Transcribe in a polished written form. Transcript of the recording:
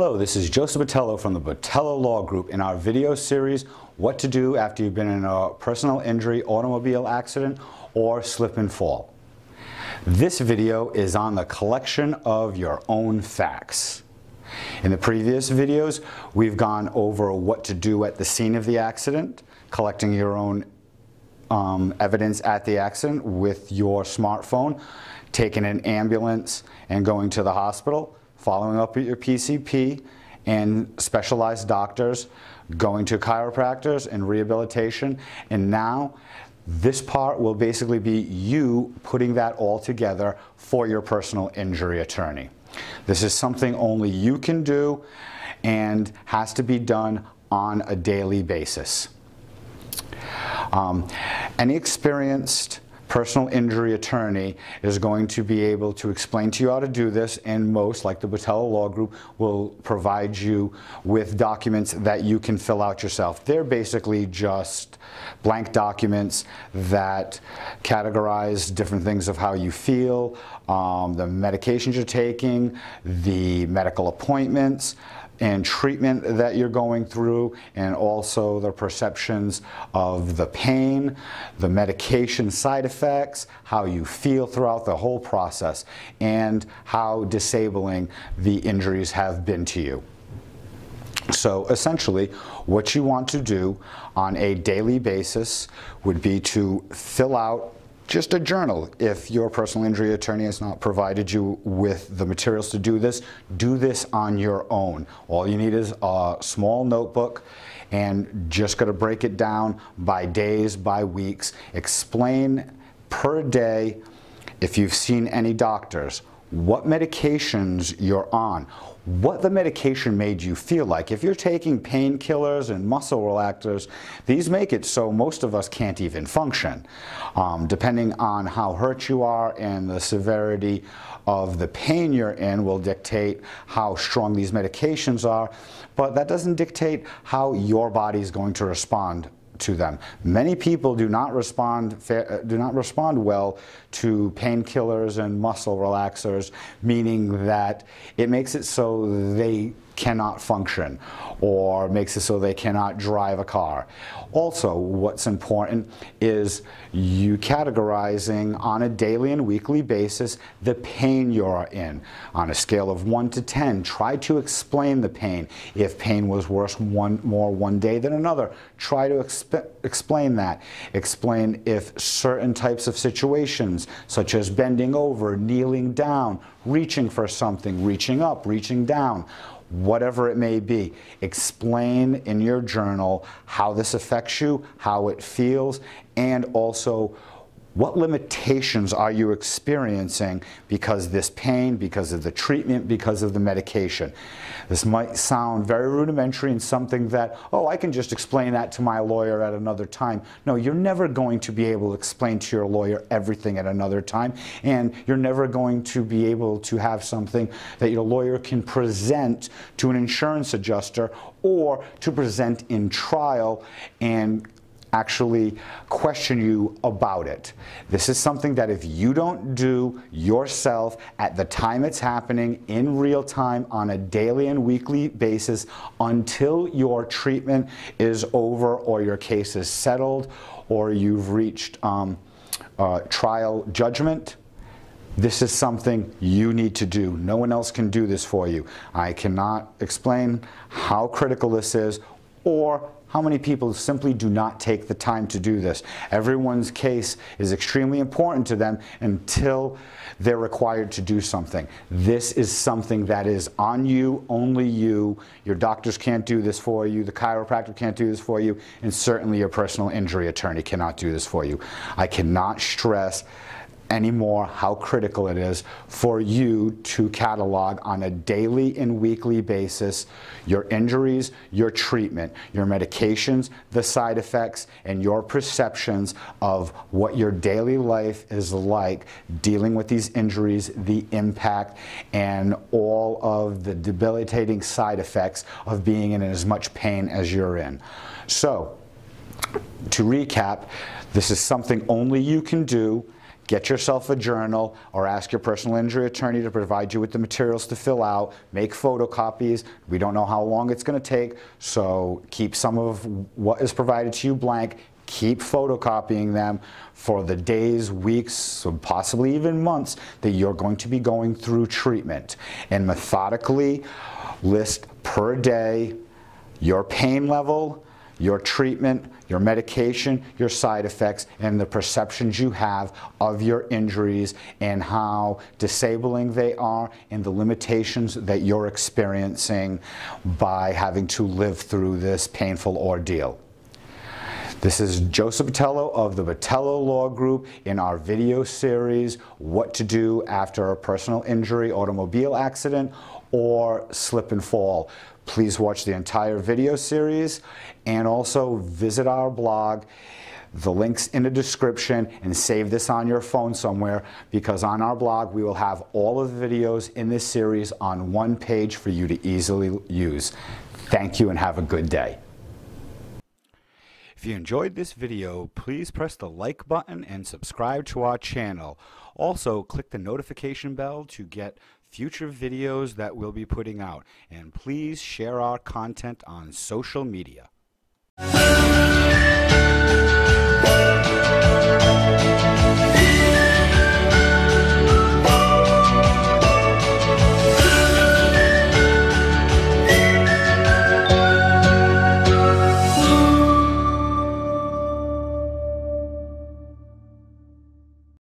Hello, this is Joseph Botelho from the Botelho Law Group. In our video series, what to do after you've been in a personal injury, automobile accident, or slip and fall. This video is on the collection of your own facts. In the previous videos, we've gone over what to do at the scene of the accident, collecting your own evidence at the accident with your smartphone, taking an ambulance and going to the hospital, following up with your PCP and specialized doctors, going to chiropractors and rehabilitation. And now this part will basically be you putting that all together for your personal injury attorney. This is something only you can do and has to be done on a daily basis. Any experienced personal injury attorney is going to be able to explain to you how to do this, and most, like the Botelho Law Group, will provide you with documents that you can fill out yourself. They're basically just blank documents that categorize different things of how you feel, the medications you're taking, the medical appointments and treatment that you're going through, and also the perceptions of the pain, the medication side effects, how you feel throughout the whole process, and how disabling the injuries have been to you. So essentially, what you want to do on a daily basis would be to fill out just a journal. If your personal injury attorney has not provided you with the materials to do this on your own. All you need is a small notebook and just gonna break it down by days, by weeks. Explain per day if you've seen any doctors, what medications you're on, what the medication made you feel like. If you're taking painkillers and muscle relaxers, these make it so most of us can't even function, depending on how hurt you are, and the severity of the pain you're in will dictate how strong these medications are, but that doesn't dictate how your body is going to respond to them. Many people do not respond well to painkillers and muscle relaxers, meaning that it makes it so they cannot function, or makes it so they cannot drive a car. Also, what's important is you categorizing on a daily and weekly basis the pain you're in. On a scale of 1 to 10, try to explain the pain. If pain was worse one day than another, try to explain that. Explain if certain types of situations, such as bending over, kneeling down, reaching for something, reaching up, reaching down, whatever it may be, explain in your journal how this affects you, how it feels, and also what limitations are you experiencing because of this pain, because of the treatment, because of the medication. This might sound very rudimentary and something that, oh, I can just explain that to my lawyer at another time. No, you're never going to be able to explain to your lawyer everything at another time, and you're never going to be able to have something that your lawyer can present to an insurance adjuster or to present in trial and actually question you about it. This is something that if you don't do yourself at the time it's happening in real time on a daily and weekly basis until your treatment is over or your case is settled or you've reached trial judgment, this is something you need to do. No one else can do this for you. I cannot explain how critical this is or how many people simply do not take the time to do this. Everyone's case is extremely important to them until they're required to do something. This is something that is on you, only you. Your doctors can't do this for you, the chiropractor can't do this for you, and certainly your personal injury attorney cannot do this for you. I cannot stress anymore how critical it is for you to catalog on a daily and weekly basis your injuries, your treatment, your medications, the side effects, and your perceptions of what your daily life is like dealing with these injuries, the impact, and all of the debilitating side effects of being in as much pain as you're in. So, to recap, this is something only you can do. Get yourself a journal or ask your personal injury attorney to provide you with the materials to fill out. Make photocopies. We don't know how long it's going to take, so keep some of what is provided to you blank. Keep photocopying them for the days, weeks, or possibly even months that you're going to be going through treatment. And methodically list per day your pain level, your treatment, your medication, your side effects, and the perceptions you have of your injuries and how disabling they are and the limitations that you're experiencing by having to live through this painful ordeal. This is Joseph Botelho of the Botelho Law Group in our video series, What to Do After a Personal Injury, Automobile Accident, or Slip and Fall. Please watch the entire video series and also visit our blog. The link's in the description, and save this on your phone somewhere, because on our blog we will have all of the videos in this series on one page for you to easily use. Thank you and have a good day. If you enjoyed this video, please press the like button and subscribe to our channel. Also, click the notification bell to get future videos that we'll be putting out, and please share our content on social media.